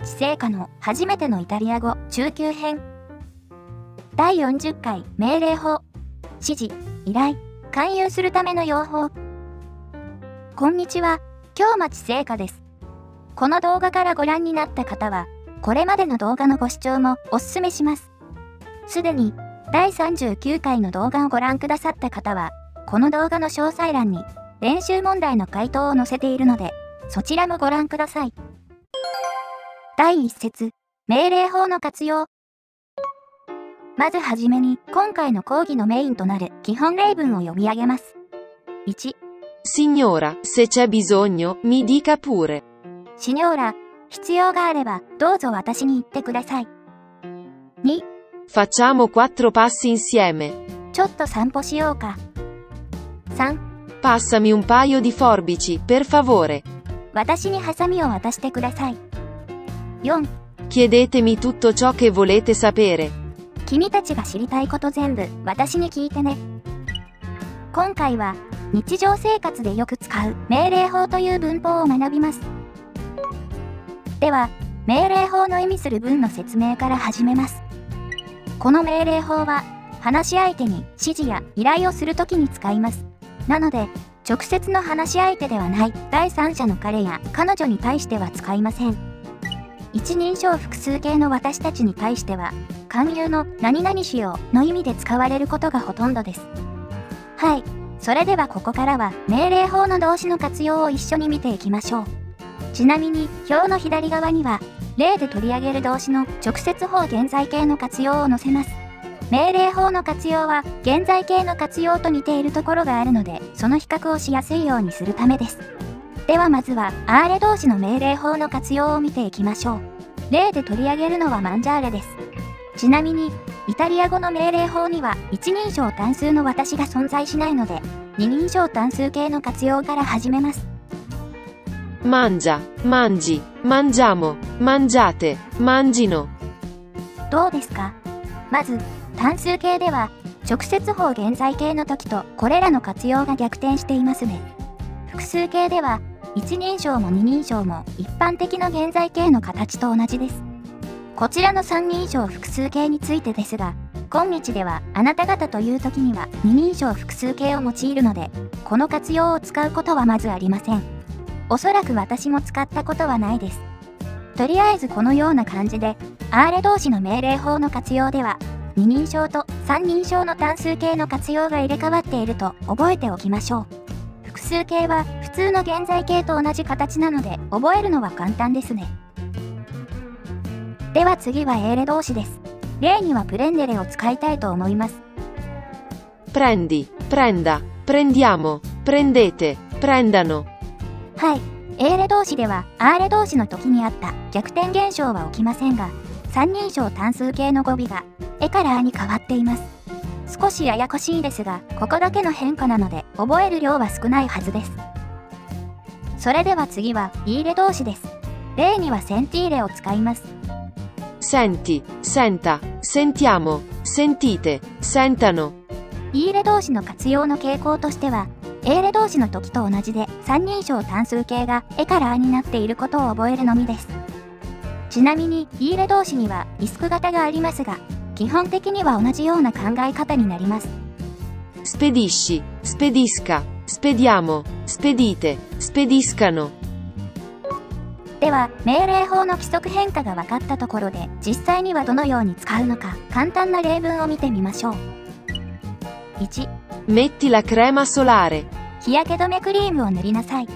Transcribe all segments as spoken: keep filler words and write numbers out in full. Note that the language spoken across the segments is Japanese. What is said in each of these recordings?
町聖火の初めてのイタリア語中級編だいよんじゅっかい命令法指示、依頼、勧誘するための用法。こんにちは、京町聖火です。この動画からご覧になった方は、これまでの動画のご視聴もおすすめします。すでにだいさんじゅうきゅうかいの動画をご覧くださった方は、この動画の詳細欄に練習問題の回答を載せているので、そちらもご覧ください。だいいっ節、命令法の活用。まずはじめに、今回の講義のメインとなる基本例文を読み上げます。いち、シニョーラ、se c'è bisogno, mi dica pure。シニョーラ、必要があれば、どうぞ私に言ってください。に、facciamo quattro passi insieme。ちょっと散歩しようか。さん、passami un paio di forbici, per favore。私にハサミを渡してください。よん、chiedetemi tutto ciò che volete sapere。君たちが知りたいこと全部私に聞いてね。今回は日常生活でよく使う命令法という文法を学びます。では、命令法の意味する文の説明から始めます。この命令法は話し相手に指示や依頼をするときに使います。なので、直接の話し相手ではない第三者の彼や彼女に対しては使いません。一人称複数形の私たちに対しては、勧誘の何々しようの意味で使われることがほとんどです。はい、それではここからは命令法の動詞の活用を一緒に見ていきましょう。ちなみに表の左側には例で取り上げる動詞の直接法現在形の活用を載せます。命令法の活用は現在形の活用と似ているところがあるので、その比較をしやすいようにするためです。ではまずはアーレ動詞の命令法の活用を見ていきましょう。例で取り上げるのはマンジャーレです。ちなみに、イタリア語の命令法には一人称単数の私が存在しないので、二人称単数形の活用から始めます。マンジャ、マンジ、マンジャモ、マンジャーテ、マンジノ。どうですか？まず、単数形では、直接法現在形の時とこれらの活用が逆転していますね。複数形では、一人称も二人称も一般的な現在形の形と同じです。こちらの三人称複数形についてですが、今日ではあなた方という時には二人称複数形を用いるので、この活用を使うことはまずありません。おそらく私も使ったことはないです。とりあえずこのような感じで、アーレ動詞の命令法の活用では、二人称と三人称の単数形の活用が入れ替わっていると覚えておきましょう。複数形は普通の現在形と同じ形なので、覚えるのは簡単ですね。では次はエーレ動詞です。例にはプレンデレを使いたいと思います。prendi、prenda、prendiamo、prendete、prendano。はい、エーレ動詞ではアーレ動詞の時にあった逆転現象は起きませんが、三人称単数形の語尾がエからアに変わっています。少しややこしいですが、ここだけの変化なので覚える量は少ないはずです。それでは次はイーレ動詞です。例にはセンティーレを使います。senti、senta、sentiamo、sentite、sentano。イーレ動詞の活用の傾向としては、エーレ動詞の時と同じで三人称単数形がエからアになっていることを覚えるのみです。ちなみに、イーレ動詞にはイスク型がありますが、基本的には同じような考え方になります。spedisci、spedisca、spediamo、spedite、spediscano。では、命令法の規則変化が分かったところで、実際にはどのように使うのか、簡単な例文を見てみましょう。いち、metti la crema solare。日焼け止めクリームを塗りなさい。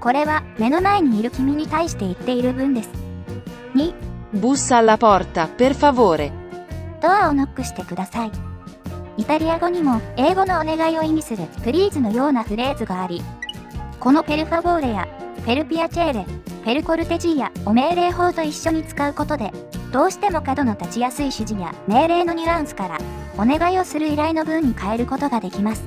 これは、目の前にいる君に対して言っている文です。に、bussa alla porta, per favore。ドアをノックしてください。イタリア語にも、英語のお願いを意味する、プリーズのようなフレーズがあり、このペルファボーレや、ペルピアチェーレ、ペルコルテジーやを命令法と一緒に使うことで、どうしても角の立ちやすい指示や命令のニュアンスから、お願いをする依頼の文に変えることができます。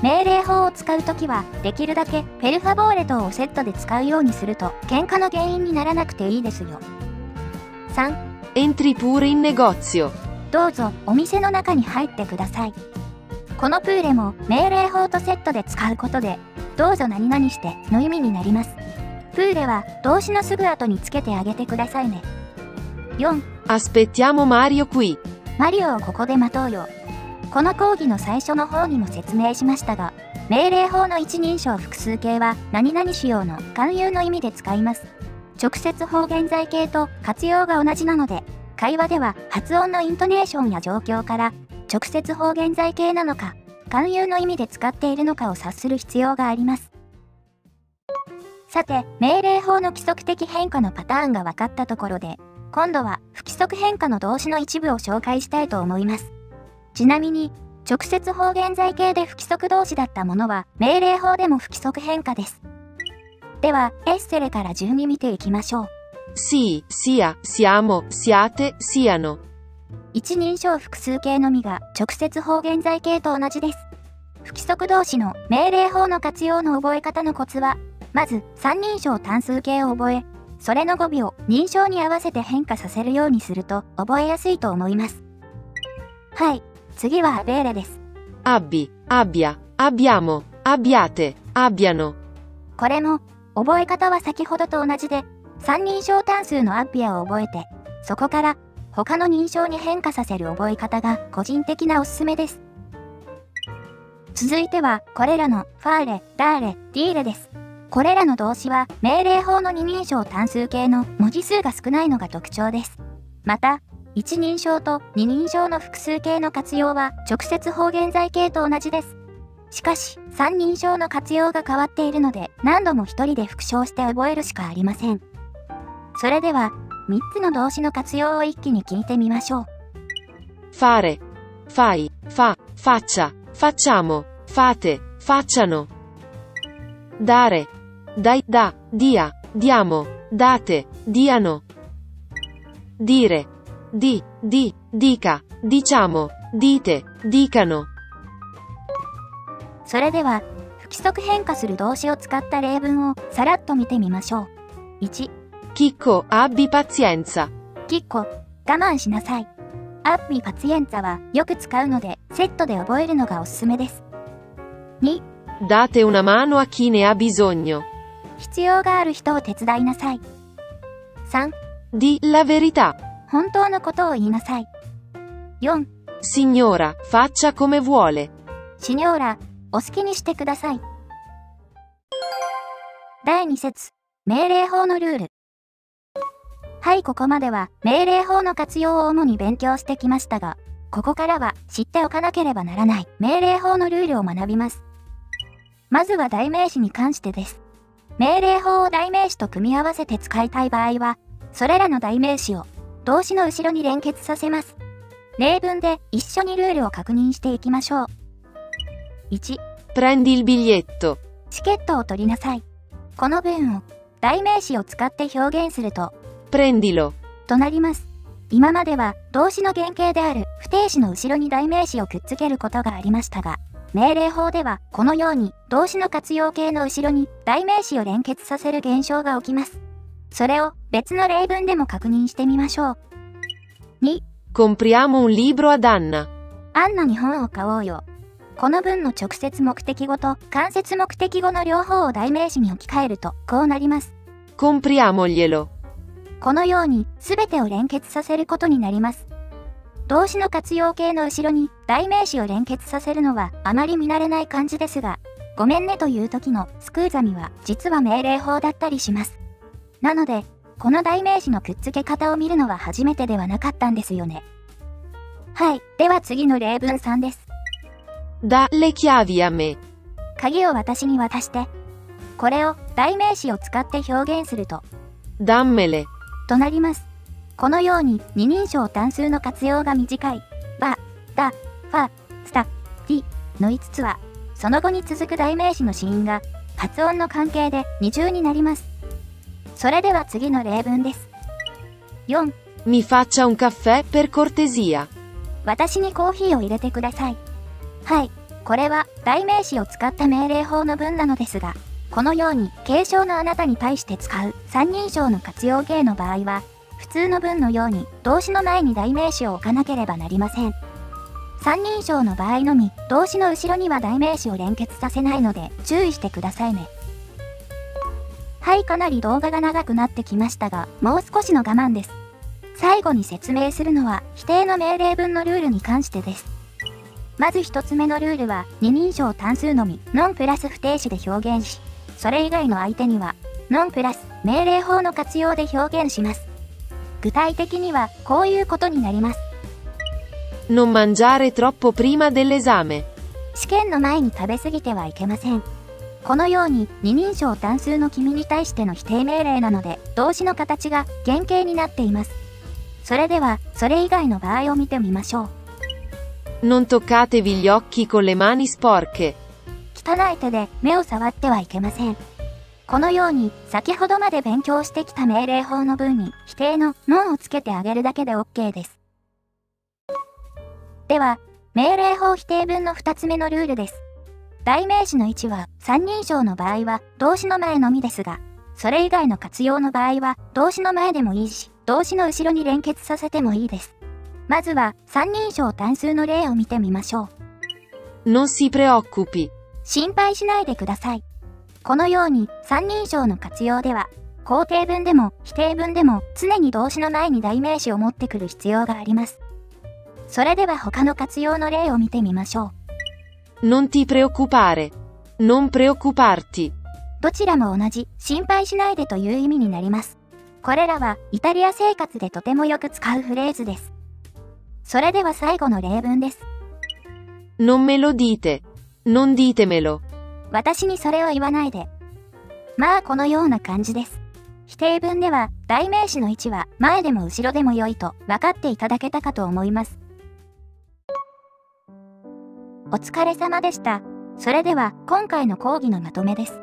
命令法を使うときは、できるだけペルファボーレとをセットで使うようにすると、喧嘩の原因にならなくていいですよ。さん、entri pure in negozio。どうぞ、お店の中に入ってください。このプーレも命令法とセットで使うことで、どうぞ何々しての意味になります。プーレは動詞のすぐ後につけてあげてくださいね。よん. Aspettiamo Mario qui. マリオをここで待とうよ。この講義の最初の方にも説明しましたが、命令法の一人称複数形は何々使用の慣用の意味で使います。直接法現在形と活用が同じなので、会話では発音のイントネーションや状況から、直接法現在形なのか、慣用の意味で使っているのかを察する必要があります。さて、命令法の規則的変化のパターンが分かったところで、今度は不規則変化の動詞の一部を紹介したいと思います。ちなみに、直接法現在形で不規則動詞だったものは、命令法でも不規則変化です。では、エッセレから順に見ていきましょう。si, sia, siamo, siate, siano。一人称複数形のみが直接法現在形と同じです。不規則動詞の命令法の活用の覚え方のコツは、まず三人称単数形を覚え、それの語尾を認証に合わせて変化させるようにすると覚えやすいと思います。はい、次はアベーレです。abbi、abbia、abbiamo、abbiate、abbiano。これも、覚え方は先ほどと同じで、三人称単数のアッビアを覚えて、そこから他の認証に変化させる覚え方が個人的なおすすめです。続いては、これらのファーレ、ダーレ、ディーレです。これらの動詞は命令法の二人称単数形の文字数が少ないのが特徴です。また、一人称と二人称の複数形の活用は直接法現在形と同じです。しかし、三人称の活用が変わっているので何度も一人で復唱して覚えるしかありません。それでは、三つの動詞の活用を一気に聞いてみましょう。fare、fai、fa、faccia、facciamo、fate、facciano。dare dai da dia diamo date diano dire di di dica diciamo dite dicano。それでは不規則変化する動詞を使った例文をさらっと見てみましょう。いち、Chicco abbi pazienza。Chicco、我慢しなさい。abbi pazienzaはよく使うのでセットで覚えるのがおすすめです。に、Date una mano a chi ne ha bisogno。必要がある人を手伝いなさい。さん、Di la verità。本当のことを言いなさい。よん、Signora, faccia come vuole。シニョーラ、お好きにしてください。だいに節、命令法のルール。はい、ここまでは命令法の活用を主に勉強してきましたが、ここからは知っておかなければならない命令法のルールを学びます。まずは代名詞に関してです。命令法を代名詞と組み合わせて使いたい場合は、それらの代名詞を動詞の後ろに連結させます。例文で一緒にルールを確認していきましょう。いち、Prendi il biglietto。チケットを取りなさい。この文を代名詞を使って表現すると、Prendilo となります。今までは動詞の原型である不定詞の後ろに代名詞をくっつけることがありましたが、命令法ではこのように動詞の活用形の後ろに代名詞を連結させる現象が起きます。それを別の例文でも確認してみましょう。に、Compriamo un libro ad Anna。アンナに本を買おうよ。この文の直接目的語と間接目的語の両方を代名詞に置き換えるとこうなります。Compriamoglielo。このように全てを連結させることになります。動詞の活用形の後ろに代名詞を連結させるのはあまり見慣れない感じですが、ごめんねという時のスクーザミは実は命令法だったりします。なので、この代名詞のくっつけ方を見るのは初めてではなかったんですよね。はい、では次の例文さんです。だれchiavi a me。鍵を私に渡して。これを代名詞を使って表現すると、ダンメレとなります。このように二人称単数の活用が短い、ば、だ、ファ、スタ、りのいつつは、その後に続く代名詞の子音が発音の関係で二重になります。それでは次の例文です。よん、Mi faccia un caffè per cortesia。私にコーヒーを入れてください。はい、これは代名詞を使った命令法の文なのですが、このように敬称のあなたに対して使う三人称の活用形の場合は、普通の文のように動詞の前に代名詞を置かなければなりません。三人称の場合のみ動詞の後ろには代名詞を連結させないので注意してくださいね。はい、かなり動画が長くなってきましたが、もう少しの我慢です。最後に説明するのは否定の命令文のルールに関してです。まずひとつめのルールは二人称単数のみノンプラス不定詞で表現し、それ以外の相手にはノンプラス命令法の活用で表現します。具体的にはこういうことになります。Non mangiare troppo prima dell'esame。試験の前に食べ過ぎてはいけません。このように二人称単数の君に対しての否定命令なので、動詞の形が原型になっています。それではそれ以外の場合を見てみましょう。Non toccatevi gli occhi con le mani sporche。汚い手で目を触ってはいけません。このように先ほどまで勉強してきた命令法の文に否定の non をつけてあげるだけで OK です。では、命令法否定文のふたつめのルールです。代名詞の位置は三人称の場合は動詞の前のみですが、それ以外の活用の場合は動詞の前でもいいし、動詞の後ろに連結させてもいいです。まずは三人称単数の例を見てみましょう。Non si preoccupi。心配しないでください。このように三人称の活用では、肯定文でも否定文でも常に動詞の前に代名詞を持ってくる必要があります。それでは他の活用の例を見てみましょう。Non ti preoccupare、non preoccuparti。どちらも同じ心配しないでという意味になります。これらはイタリア生活でとてもよく使うフレーズです。それでは最後の例文です。Non me lo dite、non ditemelo。私にそれを言わないで。まあこのような感じです。否定文では代名詞の位置は前でも後ろでも良いと分かっていただけたかと思います。お疲れ様でした。それでは今回の講義のまとめです。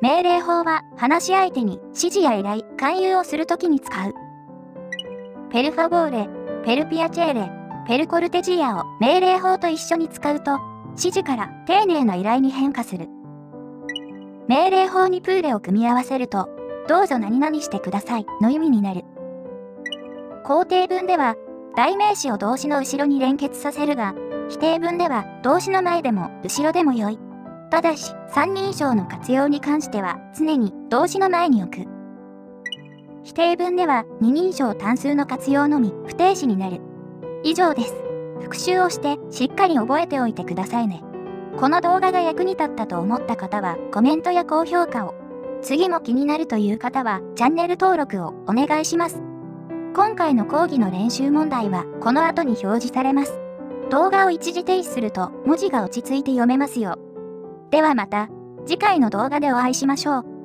命令法は話し相手に指示や依頼、勧誘をするときに使う。ペルファボーレ、ペルピアチェーレ、ペルコルテジアを命令法と一緒に使うと、指示から丁寧な依頼に変化する。命令法にプーレを組み合わせると、どうぞ何々してくださいの意味になる。肯定文では代名詞を動詞の後ろに連結させるが、否定文では動詞の前でも後ろでも良い。ただし、三人称の活用に関しては常に動詞の前に置く。否定文では二人称単数の活用のみ不定詞になる。以上です。復習をしてしっかり覚えておいてくださいね。この動画が役に立ったと思った方はコメントや高評価を。次も気になるという方はチャンネル登録をお願いします。今回の講義の練習問題はこの後に表示されます。動画を一時停止すると文字が落ち着いて読めますよ。ではまた次回の動画でお会いしましょう。